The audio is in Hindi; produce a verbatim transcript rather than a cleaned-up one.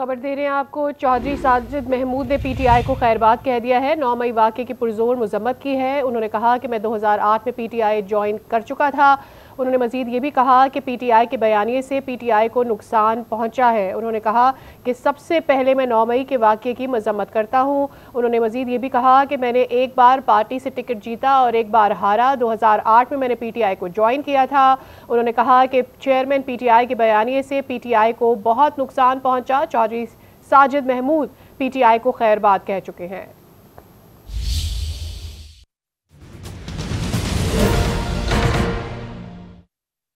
खबर दे रहे हैं आपको। चौधरी साजिद महमूद ने पीटीआई को खैरबाद कह दिया है। नौ मई वाक़े की पुरजोर मजम्मत की है। उन्होंने कहा कि मैं दो हज़ार आठ में पीटीआई ज्वाइन कर चुका था। उन्होंने मजीद ये भी कहा कि पीटीआई के बयानिए से पीटीआई को नुकसान पहुंचा है। उन्होंने कहा कि सबसे पहले मैं नौ मई के वाक़े की मजम्मत करता हूँ। उन्होंने मजीद ये भी कहा कि मैंने एक बार पार्टी से टिकट जीता और एक बार हारा। दो हज़ार आठ में मैंने पीटीआई को ज्वाइन किया था। उन्होंने कहा कि चेयरमैन पीटीआई के बयानिए से पीटीआई को बहुत नुकसान पहुँचा। चौधरी साजिद महमूद पीटीआई को खैरबाद कह चुके हैं।